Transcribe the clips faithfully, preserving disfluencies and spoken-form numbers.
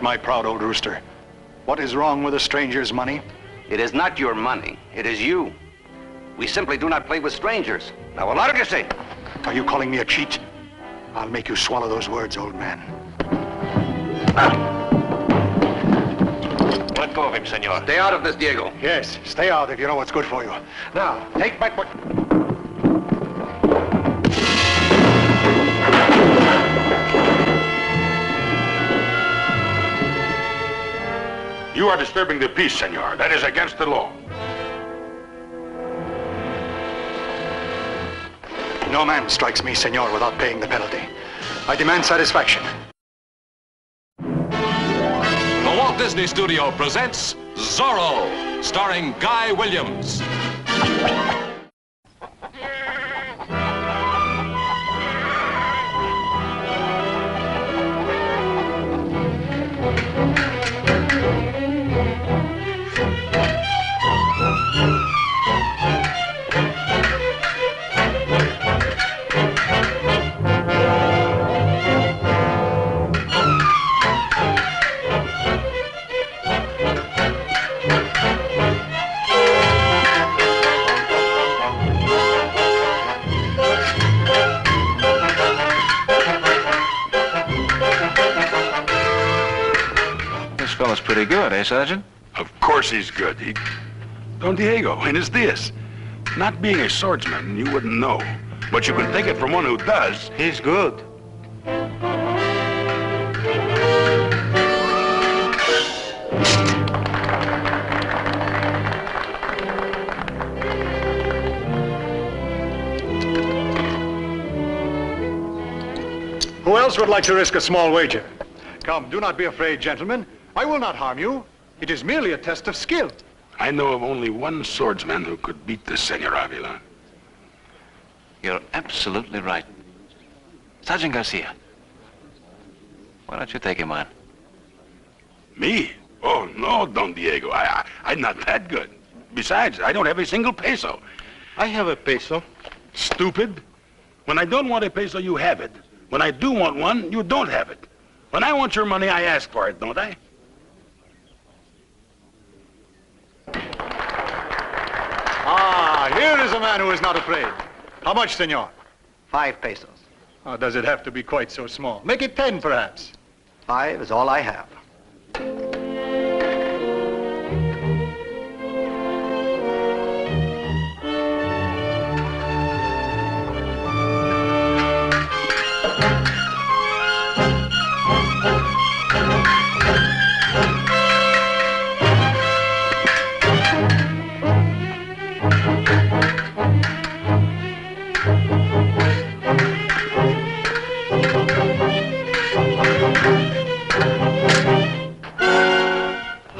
at my proud old rooster. What is wrong with a stranger's money? It is not your money. It is you. We simply do not play with strangers. Now, alárguese. Are you calling me a cheat? I'll make you swallow those words, old man. Let go of him, senor. Stay out of this, Diego. Yes, stay out if you know what's good for you. Now, take back what... You are disturbing the peace, senor. That is against the law. No man strikes me, senor, without paying the penalty. I demand satisfaction. The Walt Disney Studio presents Zorro, starring Guy Williams. Pretty good, eh, Sergeant? Of course he's good. He... Don Diego, and is this. Not being a swordsman, you wouldn't know. But you can take it from one who does. He's good. Who else would like to risk a small wager? Come, do not be afraid, gentlemen. I will not harm you. It is merely a test of skill. I know of only one swordsman who could beat this, Senor Avila. You're absolutely right. Sergeant Garcia, why don't you take him on? Me? Oh, no, Don Diego. I, I, I'm not that good. Besides, I don't have a single peso. I have a peso. Stupid. When I don't want a peso, you have it. When I do want one, you don't have it. When I want your money, I ask for it, don't I? Ah, here is a man who is not afraid. How much, senor? Five pesos. Oh, does it have to be quite so small? Make it ten, perhaps. Five is all I have.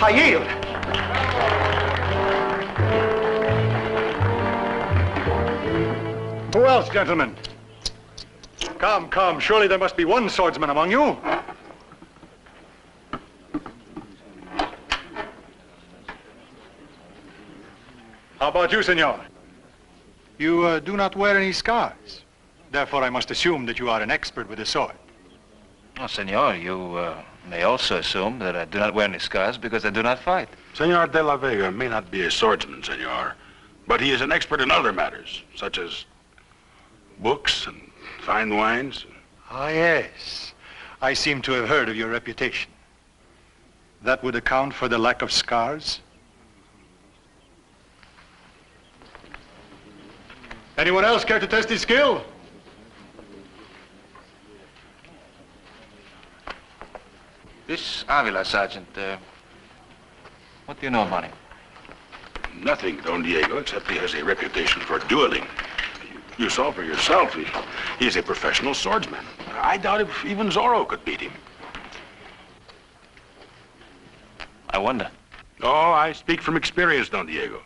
I yield. Who else, gentlemen? Come, come, surely there must be one swordsman among you. How about you, senor? You uh, do not wear any scars. Therefore, I must assume that you are an expert with the sword. Oh, senor, you... Uh... May also assume that I do not wear any scars because I do not fight. Senor de la Vega may not be a swordsman, senor, but he is an expert in other matters, such as books and fine wines. Ah, yes. I seem to have heard of your reputation. That would account for the lack of scars. Anyone else care to test his skill? This Avila, Sergeant, uh, what do you know about him? Nothing, Don Diego, except he has a reputation for dueling. You, you saw for yourself, he, he is a professional swordsman. I doubt if even Zorro could beat him. I wonder. Oh, I speak from experience, Don Diego.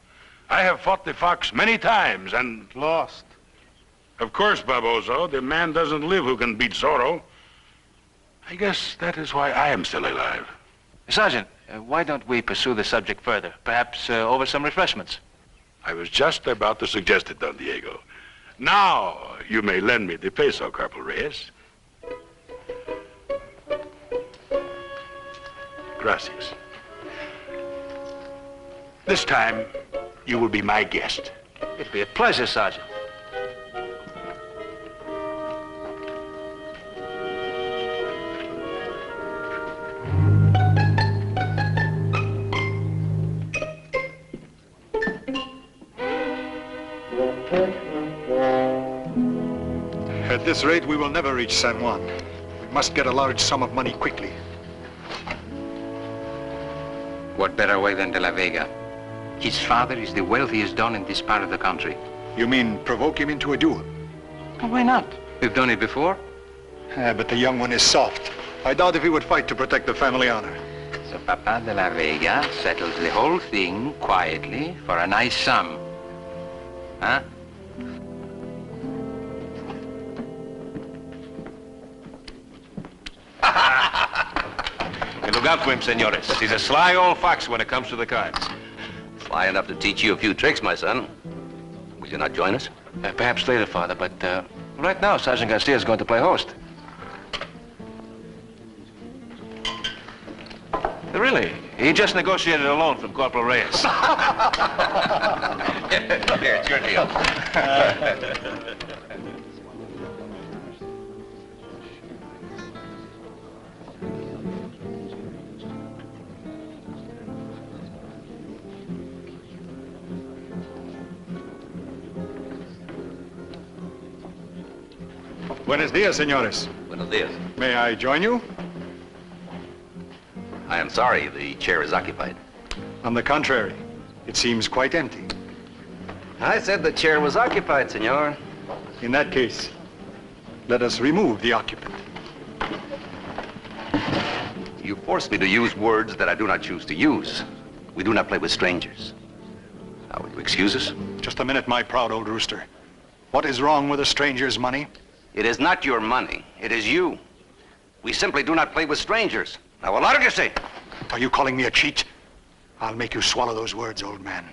I have fought the fox many times and... lost. Of course, Baboso, the man doesn't live who can beat Zorro. I guess that is why I am still alive. Sergeant, uh, why don't we pursue the subject further? Perhaps uh, over some refreshments? I was just about to suggest it, Don Diego. Now, you may lend me the peso, Corporal Reyes. process. This time, you will be my guest. It'll be a pleasure, Sergeant. At this rate, we will never reach San Juan. We must get a large sum of money quickly. What better way than De La Vega? His father is the wealthiest don in this part of the country. You mean provoke him into a duel? Well, why not? We've done it before. Ah, but the young one is soft. I doubt if he would fight to protect the family honor. So Papa De La Vega settles the whole thing quietly for a nice sum. Huh? Look out for him, senores. He's a sly old fox when it comes to the cards. Sly enough to teach you a few tricks, my son. Will you not join us? Uh, perhaps later, Father, but uh, right now, Sergeant Garcia is going to play host. Really? He just negotiated a loan from Corporal Reyes. Here, it's your deal. Buenos dias, senores. Buenos dias. May I join you? I am sorry the chair is occupied. On the contrary, it seems quite empty. I said the chair was occupied, senor. In that case, let us remove the occupant. You force me to use words that I do not choose to use. We do not play with strangers. Now, will you excuse us? Just a minute, my proud old rooster. What is wrong with a stranger's money? It is not your money, it is you. We simply do not play with strangers. Now, what did you say? Are you calling me a cheat? I'll make you swallow those words, old man.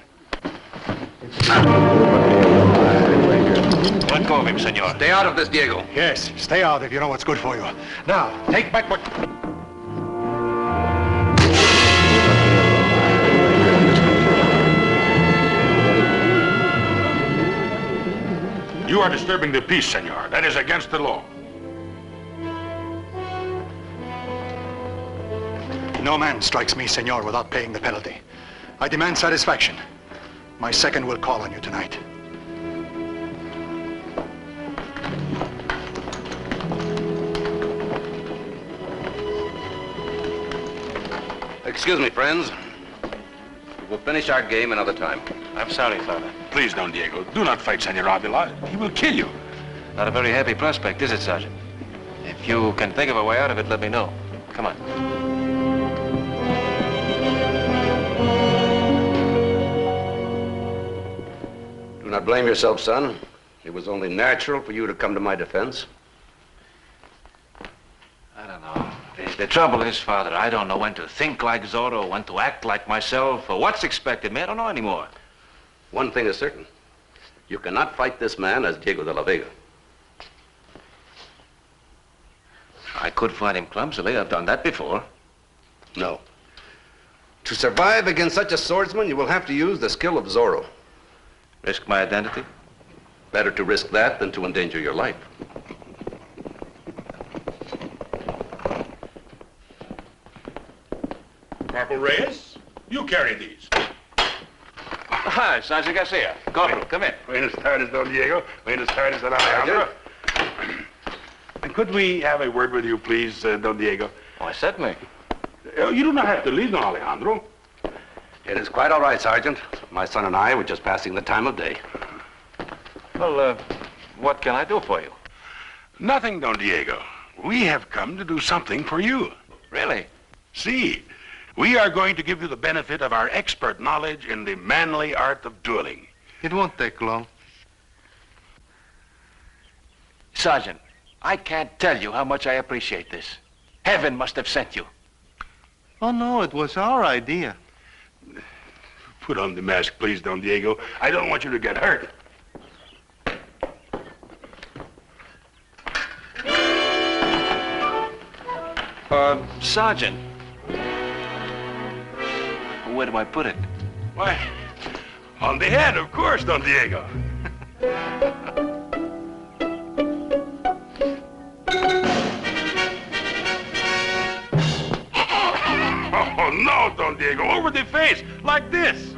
Let go of him, senor. Stay out of this, Diego. Yes, stay out if you know what's good for you. Now, take back what... You are disturbing the peace, senor. That is against the law. No man strikes me, senor, without paying the penalty. I demand satisfaction. My second will call on you tonight. Excuse me, friends. We'll finish our game another time. I'm sorry, Father. Please, Don Diego, do not fight Senor Avila. He will kill you. Not a very happy prospect, is it, Sergeant? If you can think of a way out of it, let me know. Come on. Do not blame yourself, son. It was only natural for you to come to my defense. I don't know. The trouble is, Father, I don't know when to think like Zorro, when to act like myself, or what's expected me. I don't know anymore. One thing is certain. You cannot fight this man as Diego de la Vega. I could fight him clumsily. I've done that before. No. To survive against such a swordsman, you will have to use the skill of Zorro. Risk my identity? Better to risk that than to endanger your life. Corporal Reyes, you carry these. Hi, Sergeant Garcia. Corporal, come in. Buenas tardes, Don Diego. Buenas tardes, Don Alejandro. And could we have a word with you, please, uh, Don Diego? Why, certainly. Uh, you do not have to leave, Don Alejandro. It is quite all right, Sergeant. My son and I were just passing the time of day. Well, uh, what can I do for you? Nothing, Don Diego. We have come to do something for you. Really? See. We are going to give you the benefit of our expert knowledge in the manly art of dueling. It won't take long. Sergeant, I can't tell you how much I appreciate this. Heaven must have sent you. Oh, no, it was our idea. Put on the mask, please, Don Diego. I don't want you to get hurt. Uh, Sergeant. where do I put it? Why, on the head, of course, Don Diego. Oh, no, Don Diego, over the face, like this.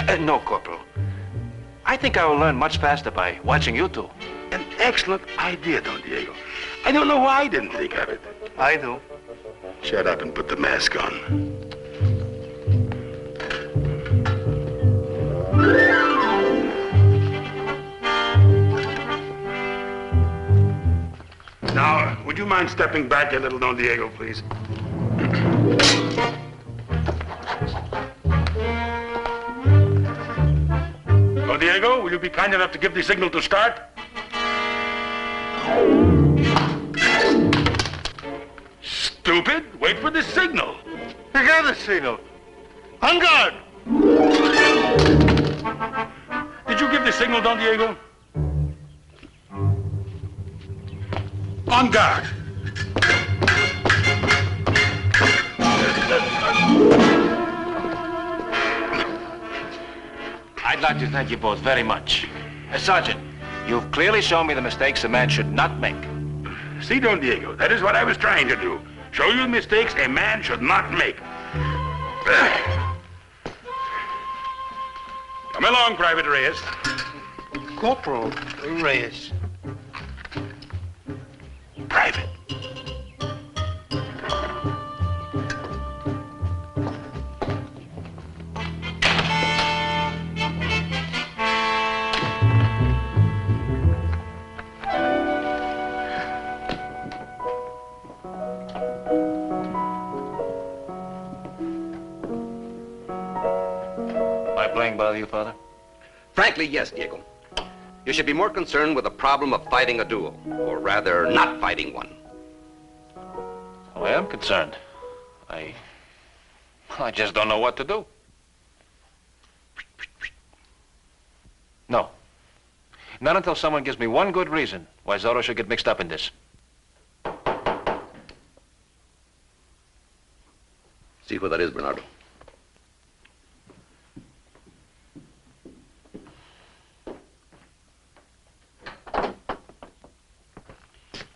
Uh, no, Corporal. I think I will learn much faster by watching you two. An excellent idea, Don Diego. I don't know why I didn't think of it. I do. Shut up and put the mask on. Now, would you mind stepping back a little, Don Diego, please? Don Diego, will you be kind enough to give the signal to start? Stupid, wait for the signal. I got the signal. On guard. Did you give the signal, Don Diego? On guard. I'd like to thank you both very much. Uh, Sergeant, you've clearly shown me the mistakes a man should not make. See, Don Diego, that is what I was trying to do. Show you the mistakes a man should not make. Come along, Private Reyes. Corporal Reyes. Private. Bother you, Father? Frankly, yes, Diego. You should be more concerned with the problem of fighting a duel, or rather, not fighting one. Well, I am concerned. I... I just don't know what to do. No. Not until someone gives me one good reason why Zorro should get mixed up in this. See what that is, Bernardo.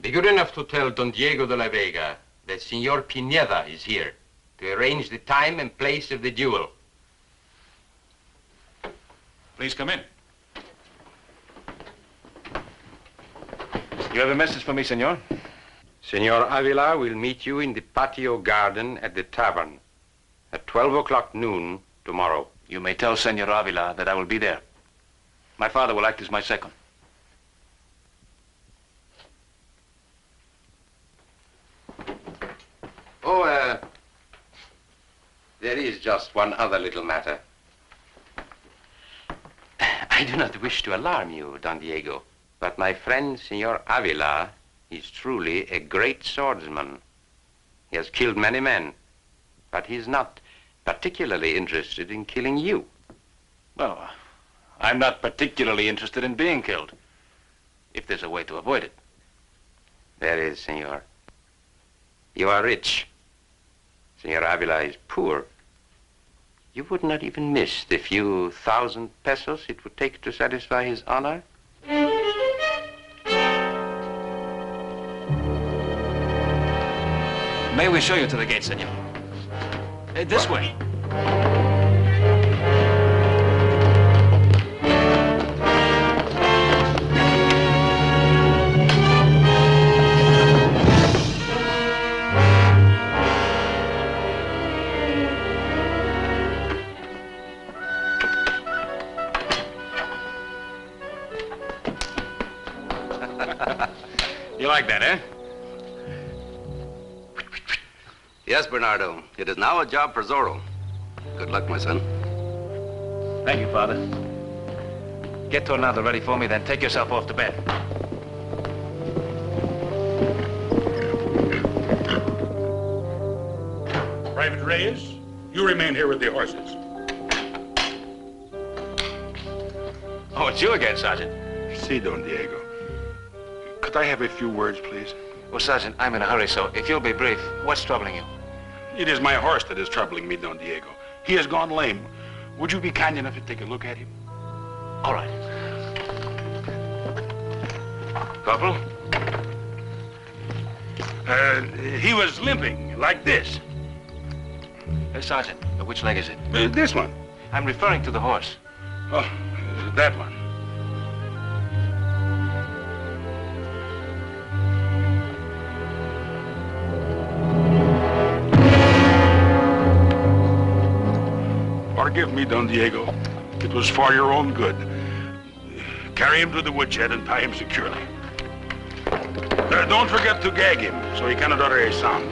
Be good enough to tell Don Diego de la Vega that Senor Pineda is here to arrange the time and place of the duel. Please come in. You have a message for me, Senor? Senor Avila will meet you in the patio garden at the tavern at twelve o'clock noon tomorrow. You may tell Senor Avila that I will be there. My father will act as my second. Oh, uh, there is just one other little matter. I do not wish to alarm you, Don Diego, but my friend, Senor Avila, is truly a great swordsman. He has killed many men, but he's not particularly interested in killing you. Well, I'm not particularly interested in being killed, if there's a way to avoid it. There is, Senor. You are rich. Senor Avila is poor. You would not even miss the few thousand pesos it would take to satisfy his honor. May we show you to the gate, senor? Uh, this way. Like that, eh? Yes, Bernardo. It is now a job for Zorro. Good luck, my son. Thank you, Father. Get Tornado ready for me, then take yourself off to bed. Private Reyes, you remain here with the horses. Oh, it's you again, Sergeant. Si, Don Diego. Could I have a few words, please? Well, Sergeant, I'm in a hurry, so if you'll be brief, what's troubling you? It is my horse that is troubling me, Don Diego. He has gone lame. Would you be kind enough to take a look at him? All right. Corporal? Uh, he was limping, like this. Hey, Sergeant, which leg is it? Uh, this one. I'm referring to the horse. Oh, that one. Forgive me, Don Diego. It was for your own good. Carry him to the woodshed and tie him securely. Uh, don't forget to gag him, so he cannot utter a sound.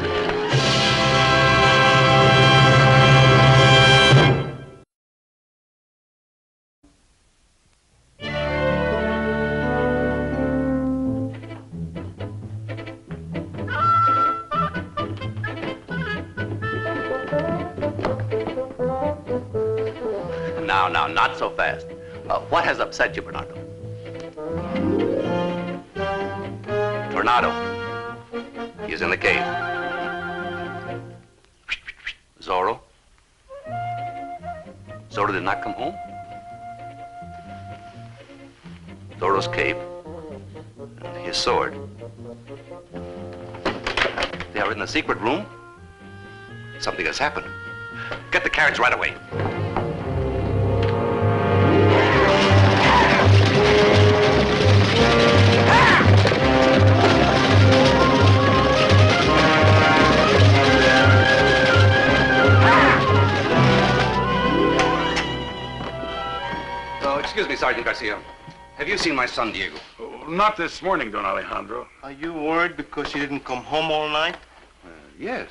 Now, not so fast. Uh, what has upset you, Bernardo? Tornado. He's in the cave. Zorro? Zorro did not come home? Zorro's cape. And his sword. They are in a secret room? Something has happened. Get the carriage right away. Excuse me, Sergeant Garcia. Have you seen my son, Diego? Oh, not this morning, Don Alejandro. Are you worried because he didn't come home all night? Uh, yes.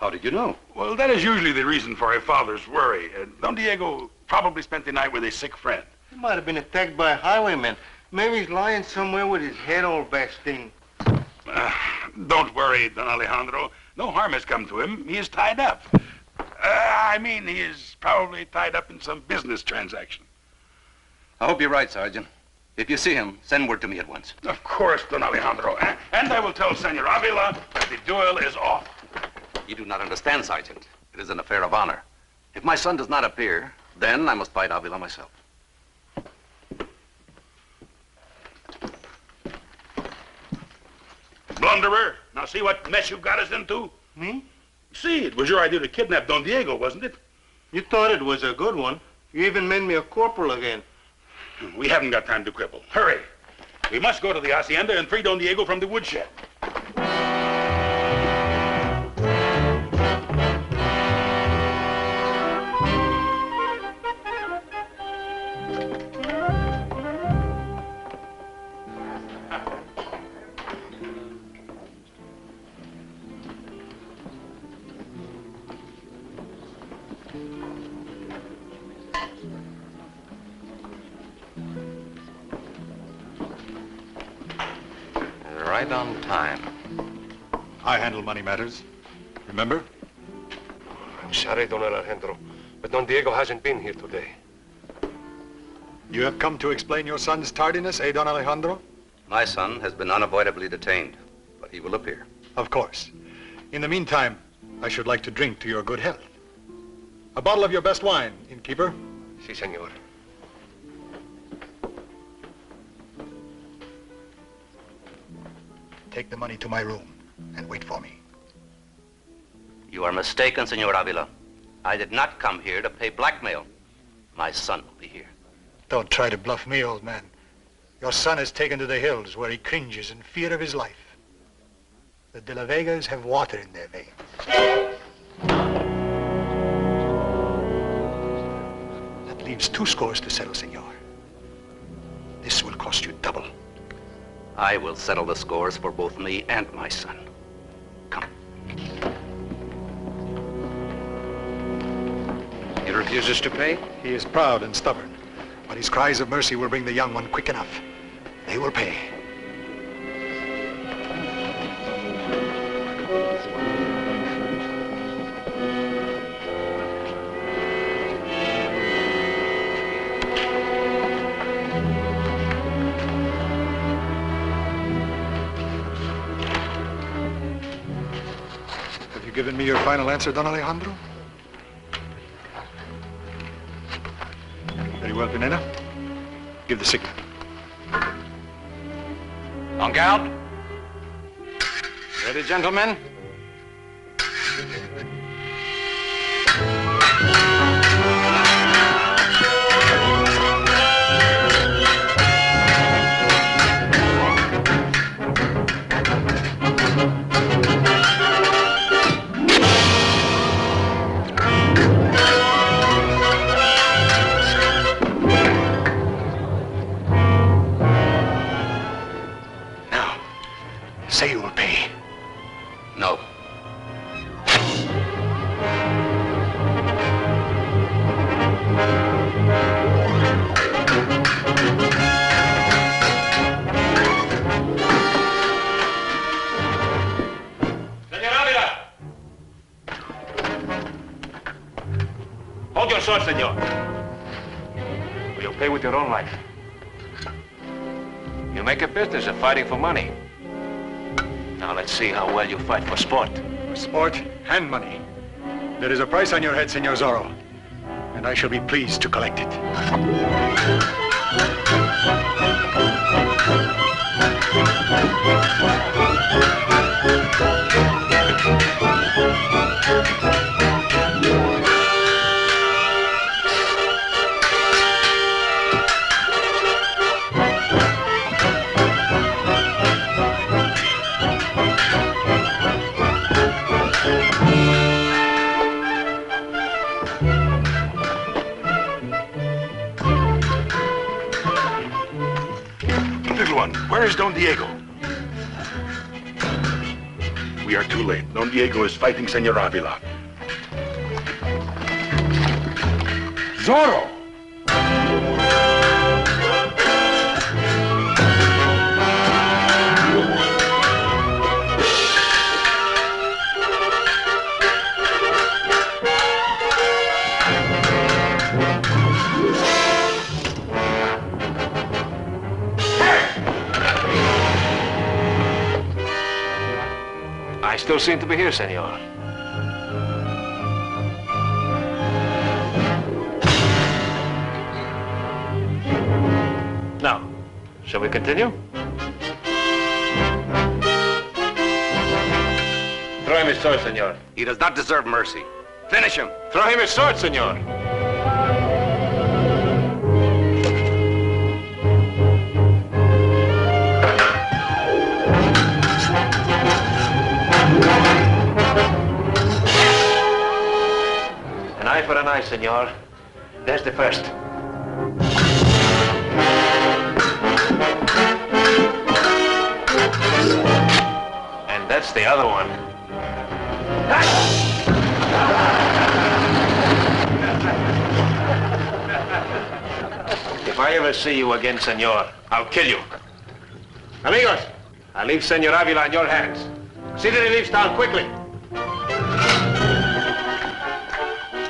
How did you know? Well, that is usually the reason for a father's worry. Uh, Don Diego probably spent the night with a sick friend. He might have been attacked by a highwayman. Maybe he's lying somewhere with his head all basting. Uh, don't worry, Don Alejandro. No harm has come to him. He is tied up. Uh, I mean, he is probably tied up in some business transaction. I hope you're right, Sergeant. If you see him, send word to me at once. Of course, Don Alejandro. And I will tell Senor Avila that the duel is off. You do not understand, Sergeant. It is an affair of honor. If my son does not appear, then I must fight Avila myself. Blunderer, now see what mess you got us into? Me? See, it was your idea to kidnap Don Diego, wasn't it? You thought it was a good one. You even made me a corporal again. We haven't got time to quibble. Hurry. We must go to the hacienda and free Don Diego from the woodshed. Right on time. I handle money matters. Remember? I'm sorry, Don Alejandro, but Don Diego hasn't been here today. You have come to explain your son's tardiness, eh, Don Alejandro? My son has been unavoidably detained, but he will appear. Of course. In the meantime, I should like to drink to your good health. A bottle of your best wine, innkeeper. Si, senor. Take the money to my room and wait for me. You are mistaken, Senor Avila. I did not come here to pay blackmail. My son will be here. Don't try to bluff me, old man. Your son is taken to the hills where he cringes in fear of his life. The De La Vegas have water in their veins. That leaves two scores to settle, senor. This will cost you double. I will settle the scores for both me and my son. Come. He refuses to pay? He is proud and stubborn, but his cries of mercy will bring the young one quick enough. They will pay. You've given me your final answer, Don Alejandro? Very well, Pineda. Give the signal. En garde. Ready, gentlemen? Fighting for money. Now let's see how well you fight for sport. For sport and money. There is a price on your head, Senor Zorro, and I shall be pleased to collect it. Don Diego. We are too late. Don Diego is fighting Senor Avila. Zorro! Still seem to be here, senor. Now, shall we continue? Throw him his sword, senor. He does not deserve mercy. Finish him. Throw him his sword, senor. An eye for an eye, senor. There's the first. And that's the other one. If I ever see you again, senor, I'll kill you. Amigos, I leave Senor Avila in your hands. See that he leaves town quickly.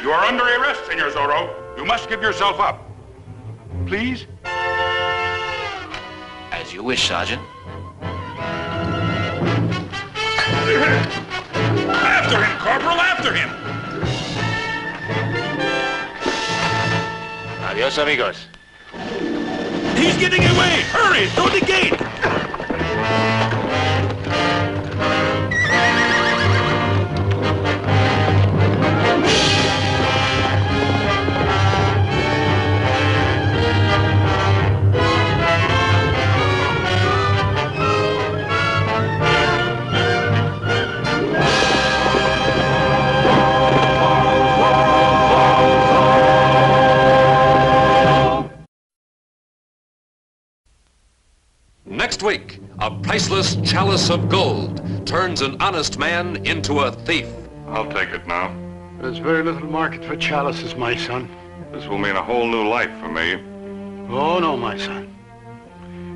You are under arrest, Senor Zorro. You must give yourself up. Please? As you wish, Sergeant. After him, Corporal, after him! Adios, amigos. He's getting away! Hurry, through the gate! Next week, a priceless chalice of gold turns an honest man into a thief. I'll take it now. There's very little market for chalices, my son. This will mean a whole new life for me. Oh, no, my son.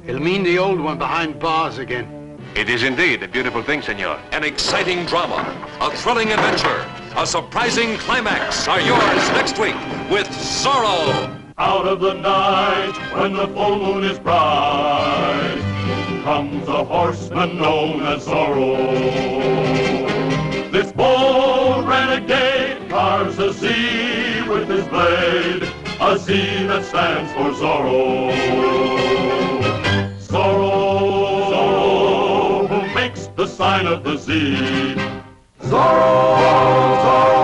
It'll mean the old one behind bars again. It is indeed a beautiful thing, senor. An exciting drama, a thrilling adventure, a surprising climax are yours next week with Zorro. Out of the night, when the full moon is bright, comes a horseman known as Zorro. This boy renegade carves a C with his blade, a C that stands for Zorro. Zorro, Zorro, who makes the sign of the Z. Zorro, Zorro.